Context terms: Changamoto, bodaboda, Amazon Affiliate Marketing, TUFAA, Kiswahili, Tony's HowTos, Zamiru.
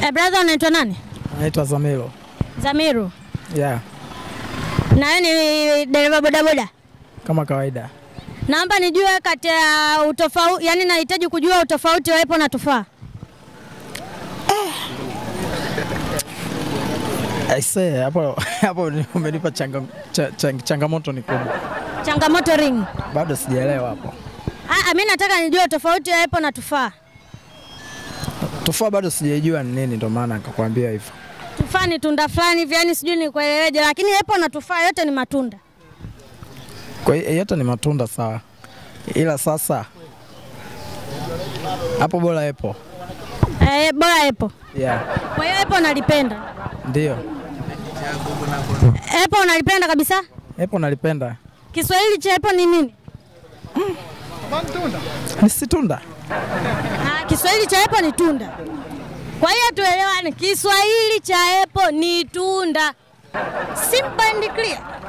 Brother anaitwa nani? Anaitwa Zamiru. Zamiru? Yeah. Na wewe ni dereva bodaboda? Kama kawaida. Naomba nijue kati ya utofauti, yani nahitaji kujua utofauti wa ipo na tufaa. Aisee, hapo umenipa changamoto ni kubwa. Changamoto ring. Bado sijaelewa hapo. Mimi nataka nijue tofauti ya ipo na tufaa. Tufaa bado sijajua ni nini, ndio maana nikakwambia hivyo. Tufaa ni tunda fulani hivi, yani sijui ni kueleweje, lakini ipo na tufaa yote ni matunda. Kwa hiyo yote ni matunda sawa. Ila sasa hapo bora ipo. Bora ipo. Yeah. Kwa hiyo ipo nalipenda. Ndio. Ipo nalipenda kabisa? Ipo nalipenda. Kiswahili cha ipo ni nini? Matunda. Ni situnda. Kiswahili cha epo ni tunda. Kwa hiyo tuelewane, Kiswahili cha epo ni tunda. Simple and clear.